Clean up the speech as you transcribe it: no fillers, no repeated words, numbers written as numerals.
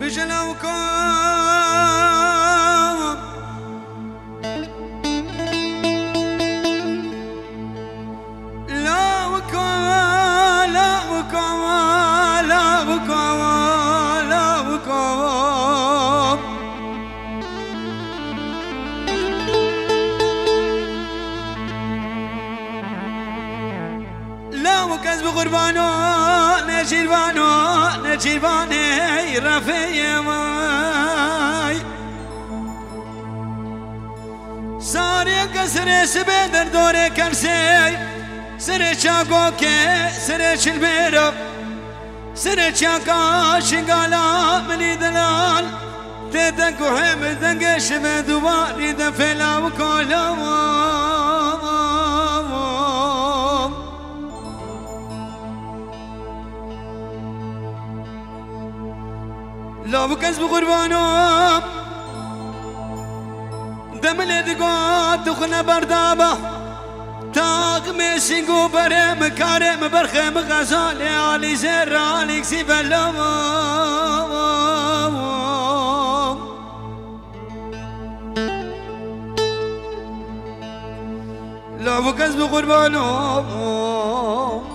بجلوكم لا وكم لا وكم لا وكم لا وكم لا وكذب غربانو نجيبانو نجيباني رفيع ماي ساري كسر سبدر دوري كمسي سري شاكوكي سري شلبيرو سري شاكا شغالا مني دلال تدكو همدك شبدو باري دفلا وكولا لا بكذب غربانو دملي دقو دخنا بردابة تاغمي سنقو بريم كاريم برخيم غزالي علي زر علي كسيب اللوم لا بكذب غربانو